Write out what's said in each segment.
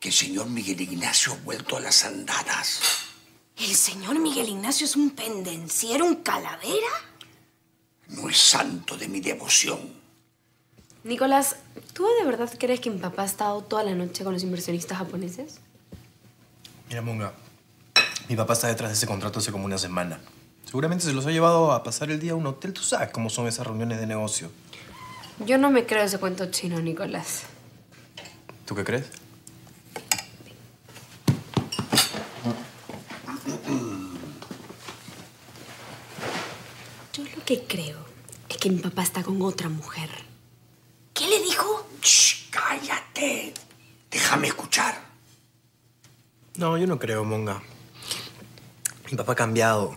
que el señor Miguel Ignacio ha vuelto a las andadas. ¿El señor Miguel Ignacio es un pendenciero, un calavera? No es santo de mi devoción. Nicolás, ¿tú de verdad crees que mi papá ha estado toda la noche con los inversionistas japoneses? Mira, Monga, mi papá está detrás de ese contrato hace como una semana. Seguramente se los ha llevado a pasar el día a un hotel. Tú sabes cómo son esas reuniones de negocio. Yo no me creo ese cuento chino, Nicolás. ¿Tú qué crees? Yo lo que creo es que mi papá está con otra mujer. ¿Qué le dijo? ¡Shh! ¡Cállate! Déjame escuchar. No, yo no creo, Monga. Mi papá ha cambiado.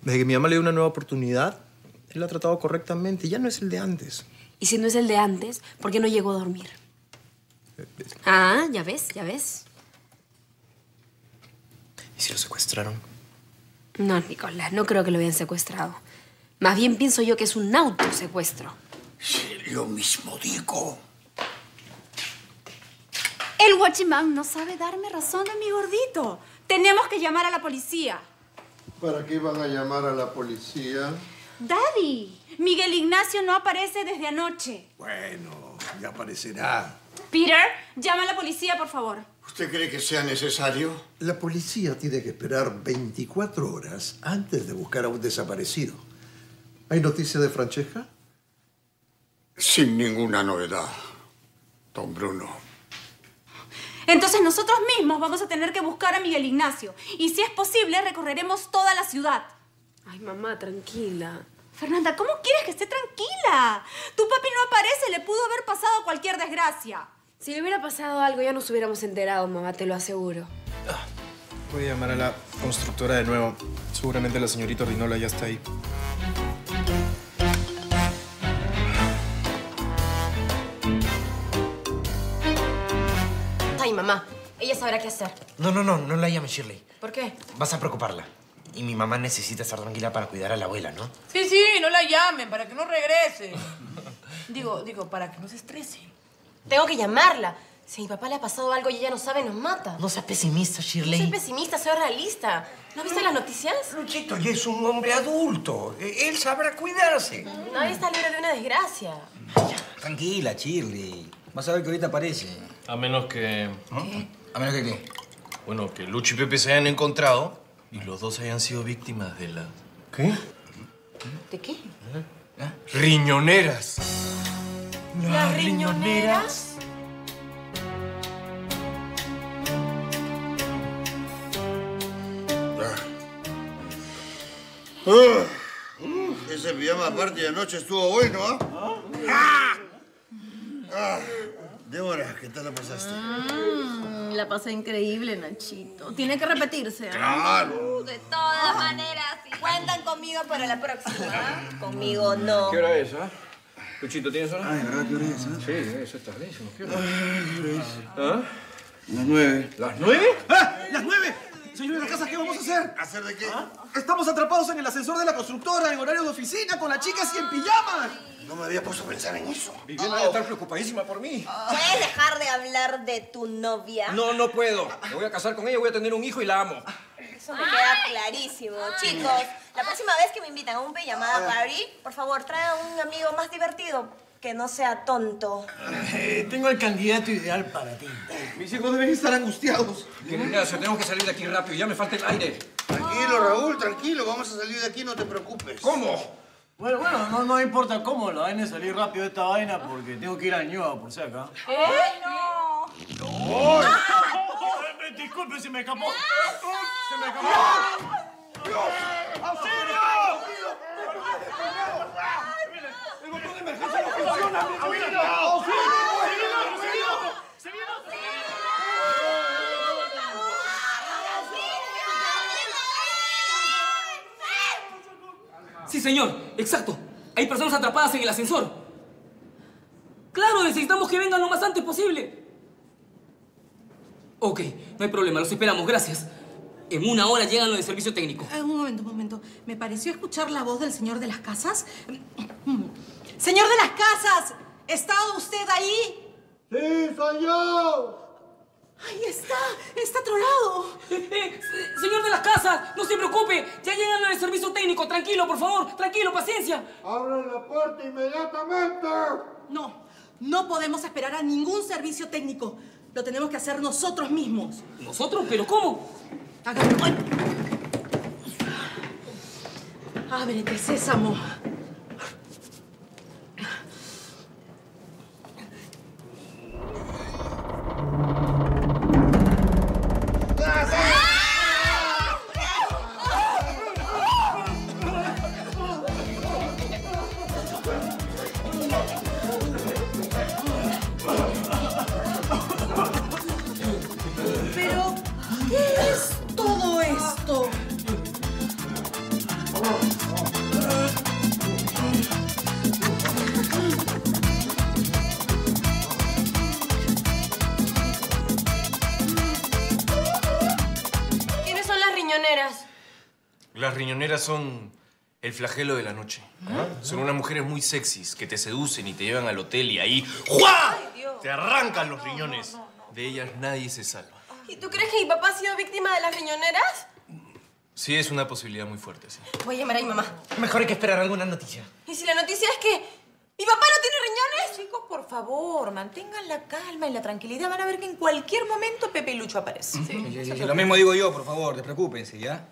Desde que mi mamá le dio una nueva oportunidad, él la ha tratado correctamente. Ya no es el de antes. Y si no es el de antes, ¿por qué no llegó a dormir? Ah, ya ves, ya ves. ¿Y si lo secuestraron? No, Nicolás, no creo que lo hayan secuestrado. Más bien pienso yo que es un autosecuestro. Lo mismo digo. El guachimán no sabe darme razón a mi gordito. Tenemos que llamar a la policía. ¿Para qué van a llamar a la policía? Daddy, Miguel Ignacio no aparece desde anoche. Bueno, ya aparecerá. Peter, llama a la policía, por favor. ¿Usted cree que sea necesario? La policía tiene que esperar 24 horas antes de buscar a un desaparecido. ¿Hay noticia de Francesca? Sin ninguna novedad, don Bruno. Entonces nosotros mismos vamos a tener que buscar a Miguel Ignacio. Y si es posible, recorreremos toda la ciudad. Ay, mamá, tranquila. Fernanda, ¿cómo quieres que esté tranquila? Tu papi no aparece, le pudo haber pasado cualquier desgracia. Si le hubiera pasado algo, ya nos hubiéramos enterado, mamá, te lo aseguro. Voy a llamar a la constructora de nuevo. Seguramente la señorita Ordinola ya está ahí. Ay, mamá, ella sabrá qué hacer. No la llame, Shirley. ¿Por qué? Vas a preocuparla. Y mi mamá necesita estar tranquila para cuidar a la abuela, ¿no? Sí, no la llamen, para que no regrese. Digo, para que no se estrese. Tengo que llamarla. Si a mi papá le ha pasado algo y ella no sabe, nos mata. No seas pesimista, Shirley. No soy pesimista, soy realista. ¿No has visto las noticias? Luchito ya es un hombre adulto. Él sabrá cuidarse. Nadie está libre de una desgracia. Tranquila, Shirley. Vas a ver que ahorita aparece. A menos que... ¿Qué? ¿A menos que qué? Bueno, que Lucho y Pepe se hayan encontrado y los dos hayan sido víctimas de la... ¿Qué? ¿De qué? ¿Ah? ¡Riñoneras! ¿Las riñoneras? Ese pijama aparte de anoche estuvo bueno, ¿Ah? Débora, ¿qué tal la pasaste? La pasé increíble, Nachito. Tiene que repetirse. ¡Claro! De todas maneras, si cuentan conmigo para la próxima. Conmigo no. ¿Qué hora es, Luchito, ¿tienes hora? De verdad, ¿qué hora es, Sí, eso está tardísimo. ¿Qué hora es? Las 9. ¿Las 9? ¡Las 9! Señores de las Casas, ¿qué vamos a hacer? ¿Hacer de qué? Estamos atrapados en el ascensor de la constructora, en horario de oficina, con las chicas y en pijamas. No me había puesto a pensar en eso. Viviana debe estar preocupadísima por mí. ¿Puedes dejar de hablar de tu novia? No puedo. Me voy a casar con ella, voy a tener un hijo y la amo. Eso me queda clarísimo. Chicos, la próxima vez que me invitan a un pijamada party, por favor, trae a un amigo más divertido. Que no sea tonto. Tengo el candidato ideal para ti. Mis hijos deben estar angustiados. Ignacio, tenemos que salir de aquí rápido. Ya me falta el aire. Tranquilo, Raúl, tranquilo. Vamos a salir de aquí, no te preocupes. ¿Cómo? Bueno, no importa cómo. La vaina es salir rápido de esta vaina porque tengo que ir a Ñuba, por si acá. ¡No! Disculpe, se me escapó. ¡Se me escapó! ¡Dios! ¡Auxilio! ¡El botón de emergencia no funciona! ¡Auxilio! ¡Auxilio! ¡Se viene auxilio! Sí, señor. Exacto. Hay personas atrapadas en el ascensor. ¡Claro! Necesitamos que vengan lo más antes posible. Ok, no hay problema. Los esperamos. Gracias. En una hora llegan los de servicio técnico. Un momento. Me pareció escuchar la voz del señor de las Casas. ¡Señor de las Casas! ¿Está usted ahí? ¡Sí, soy yo! ¡Ay, está atorado! Señor de las Casas, no se preocupe. Ya llegan el servicio técnico. Tranquilo, por favor. Tranquilo, paciencia. ¡Abran la puerta inmediatamente! No, no podemos esperar a ningún servicio técnico. Lo tenemos que hacer nosotros mismos. ¿Nosotros? ¿Pero cómo? Agarra. Ábrete, Sésamo. Las riñoneras son el flagelo de la noche. ¿Ah? Son unas mujeres muy sexys que te seducen y te llevan al hotel y ahí ¡juá! Te arrancan los riñones. No. De ellas nadie se salva. ¿Y tú crees que mi papá ha sido víctima de las riñoneras? Sí, es una posibilidad muy fuerte, sí. Voy a llamar a mi mamá. Mejor hay que esperar alguna noticia. ¿Y si la noticia es que mi papá no tiene riñones? Chicos, por favor, mantengan la calma y la tranquilidad. Van a ver que en cualquier momento Pepe y Lucho aparecen. Sí. Sí. Lo mismo digo yo, por favor, despreocúpense, ¿ya?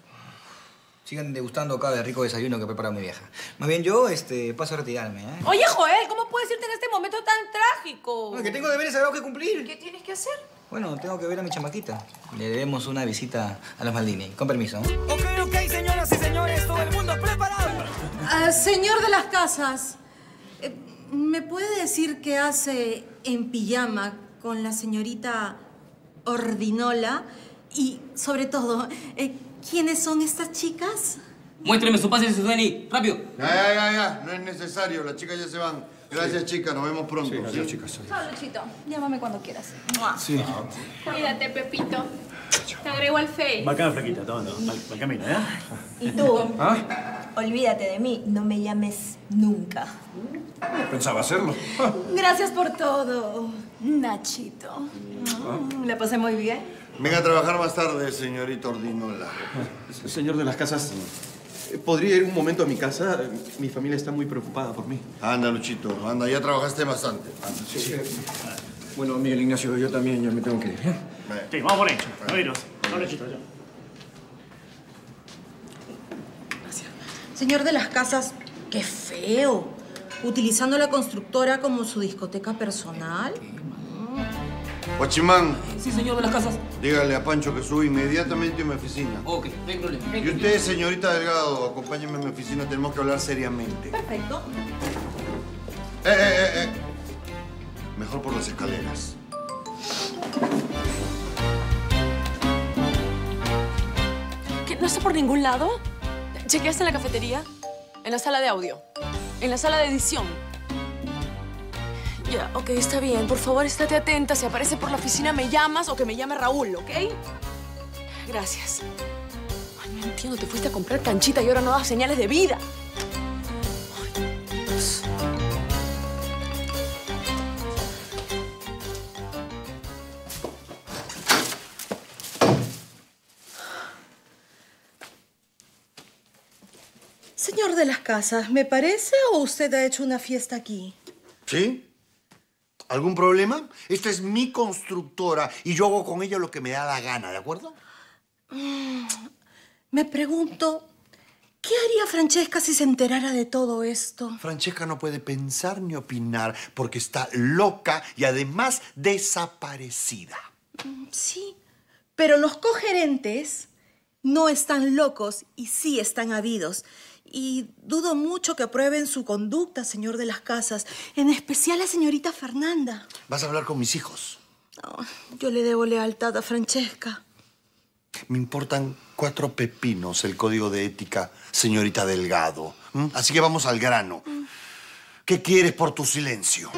Sigan degustando acá del rico desayuno que prepara mi vieja. Más bien yo, paso a retirarme, ¿eh? Oye, Joel, ¿cómo puedes irte en este momento tan trágico? No, que tengo deberes sagrados que cumplir. ¿Qué tienes que hacer? Bueno, tengo que ver a mi chamaquita. Le debemos una visita a los Maldini. Con permiso. Ok, señoras y señores, todo el mundo preparado. Señor de las Casas, ¿me puede decir qué hace en pijama con la señorita Ordinola? Y, sobre todo, ¿quiénes son estas chicas? Muéstrame su pase, Susani. ¡Rápido! Ya. No es necesario. Las chicas ya se van. Gracias, chicas. Nos vemos pronto. Sí, gracias, chicas. Chao, Luchito. Llámame cuando quieras. Sí. Cuídate, Pepito. Te agrego al Face. Bacana, flaquita. Todo. Mal camino, ¿eh? ¿Y tú? ¿Ah? Olvídate de mí. No me llames nunca. No pensaba hacerlo. Gracias por todo, Nachito. La pasé muy bien. Venga a trabajar más tarde, señorita Ordinola. Señor de las Casas, ¿podría ir un momento a mi casa? Mi familia está muy preocupada por mí. Anda, Luchito, anda. Ya trabajaste bastante. Sí. Bueno, Miguel Ignacio, yo también ya me tengo que ir. Sí, vamos por ahí. No iros. No, Luchito, ya. Gracias. Señor de las Casas, qué feo. Utilizando la constructora como su discoteca personal. Guachimán. Sí, señor de las Casas. Dígale a Pancho que subo inmediatamente a mi oficina. Ok, no hay problema. Y usted, señorita Delgado, acompáñeme a mi oficina. Tenemos que hablar seriamente. Perfecto. Mejor por las escaleras. ¿Qué? ¿No está por ningún lado? ¿Chequeaste en la cafetería? En la sala de audio. En la sala de edición. Ya, ok, está bien. Por favor, estate atenta. Si aparece por la oficina, me llamas o que me llame Raúl, ¿ok? Gracias. Ay, no entiendo. Te fuiste a comprar canchita y ahora no das señales de vida. Ay, Dios. Señor de las Casas, ¿me parece o usted ha hecho una fiesta aquí? ¿Sí? ¿Algún problema? Esta es mi constructora y yo hago con ella lo que me da la gana, ¿de acuerdo? Me pregunto, ¿qué haría Francesca si se enterara de todo esto? Francesca no puede pensar ni opinar porque está loca y además desaparecida. Sí, pero los cogerentes no están locos y sí están habidos. Y dudo mucho que aprueben su conducta, señor de las Casas. En especial la señorita Fernanda. ¿Vas a hablar con mis hijos? Oh, yo le debo lealtad a Francesca. Me importan 4 pepinos el código de ética, señorita Delgado. Así que vamos al grano. ¿Qué quieres por tu silencio?